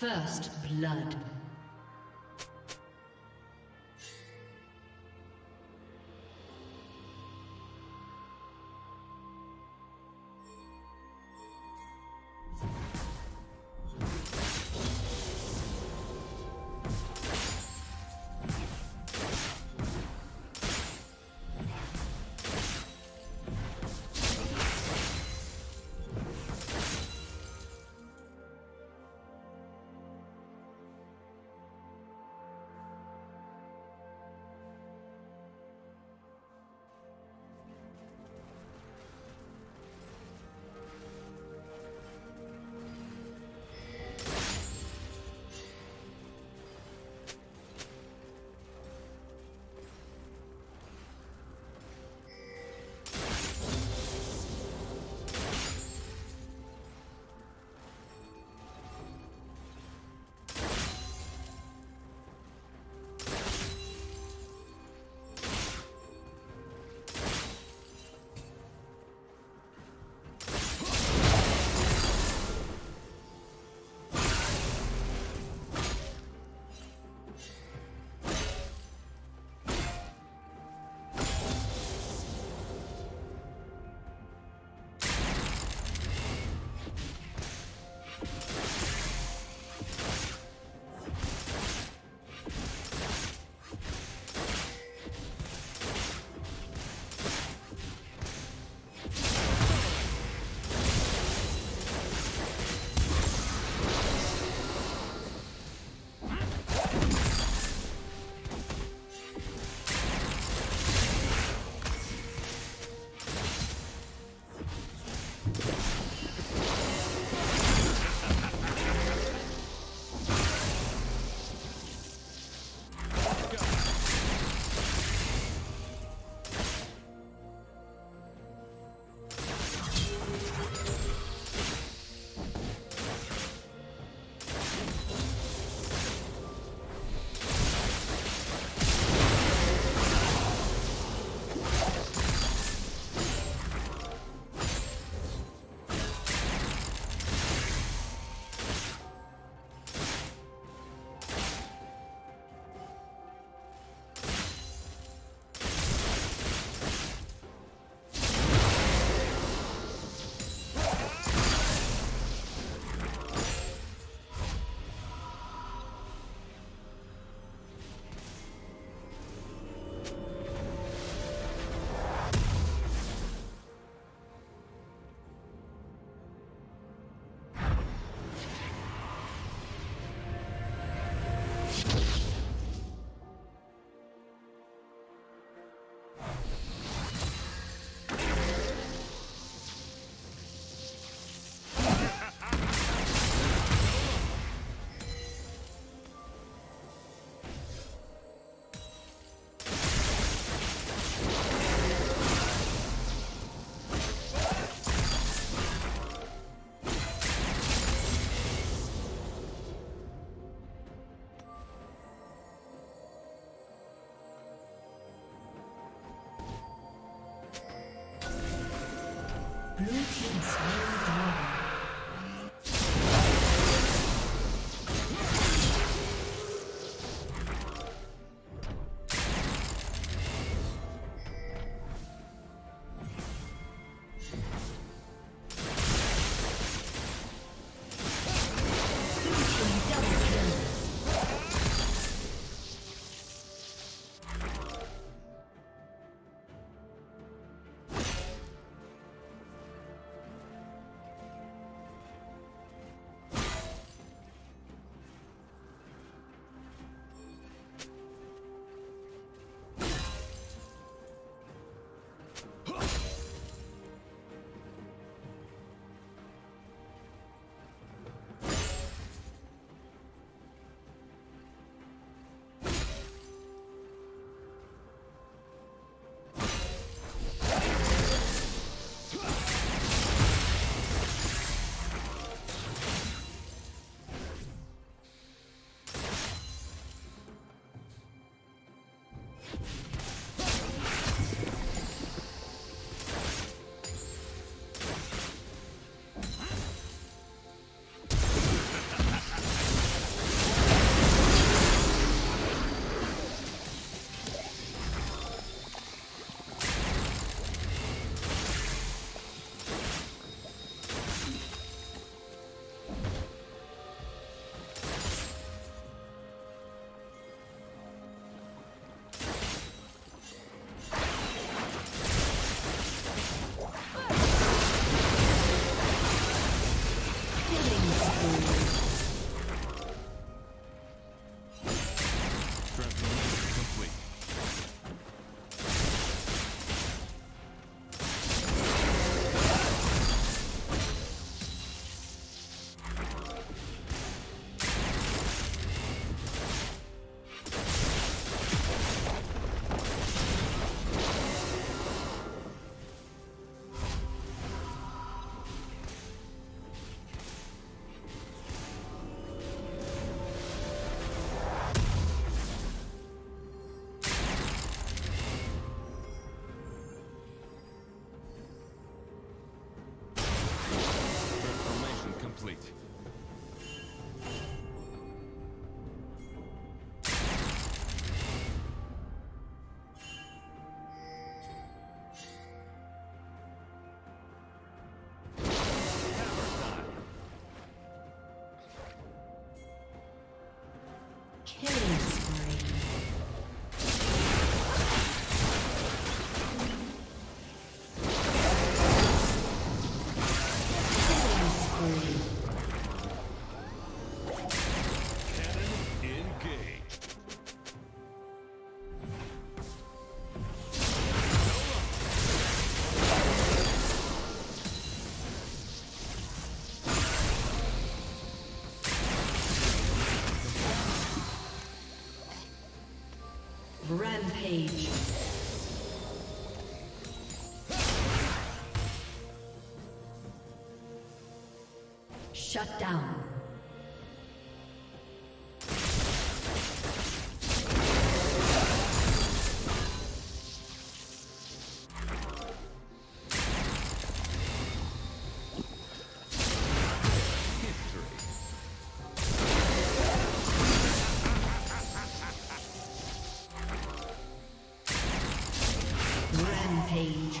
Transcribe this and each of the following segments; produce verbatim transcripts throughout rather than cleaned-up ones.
First blood. Shut down. Rampage.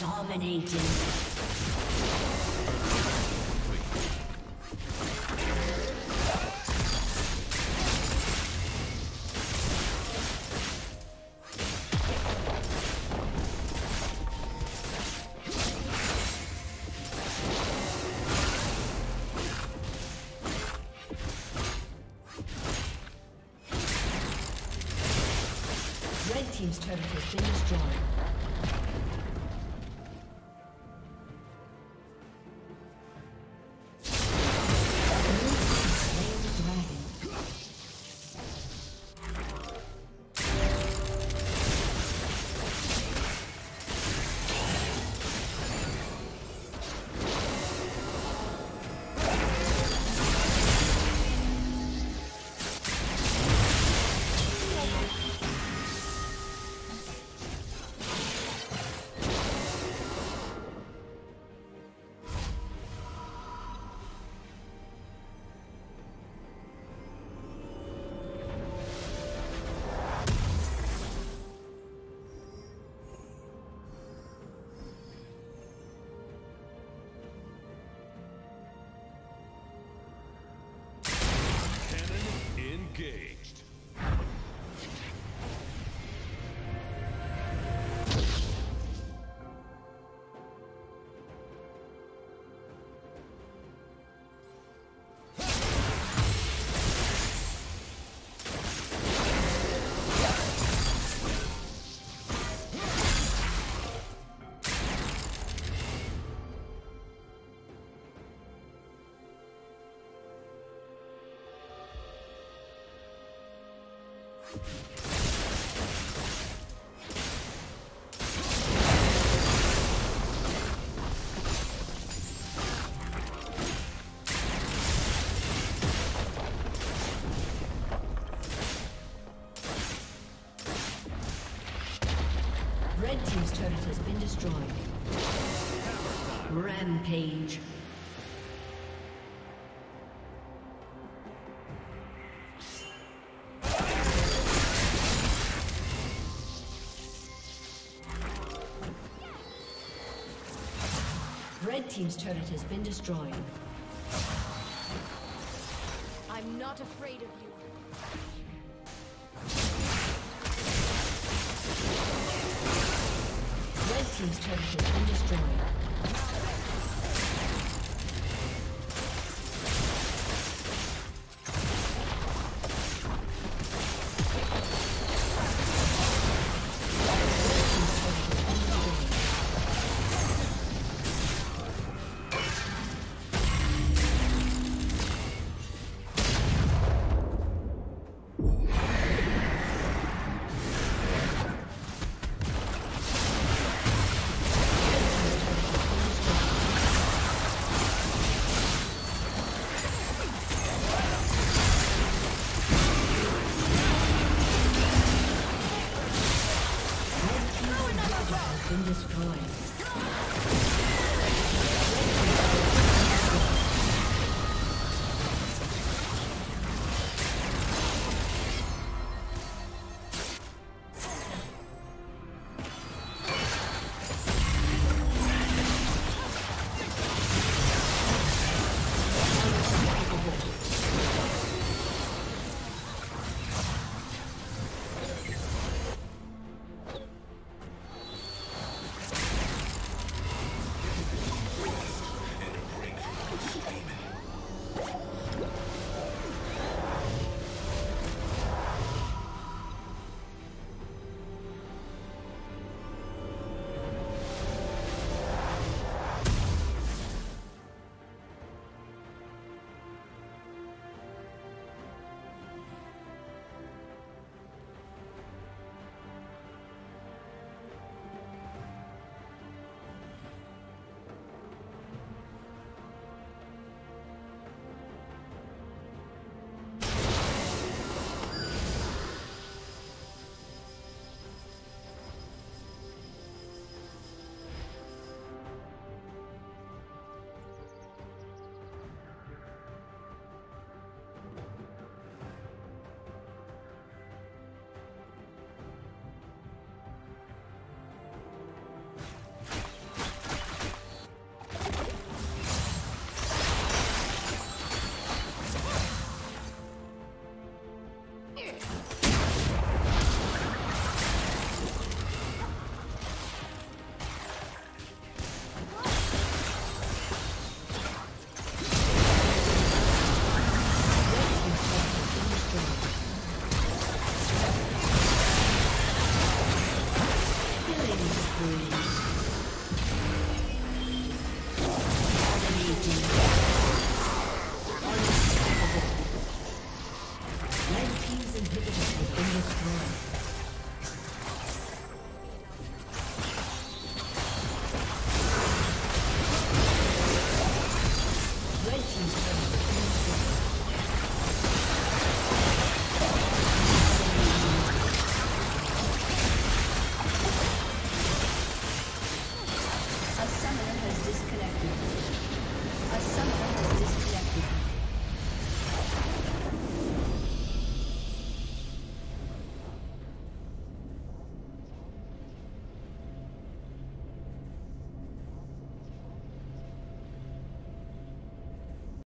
Dominating. Red team's turret has been destroyed. Engaged. Red team's turret has been destroyed. Rampage. Red team's turret has been destroyed. I'm not afraid of you. Red team's turret has been destroyed. disconnected. A summoner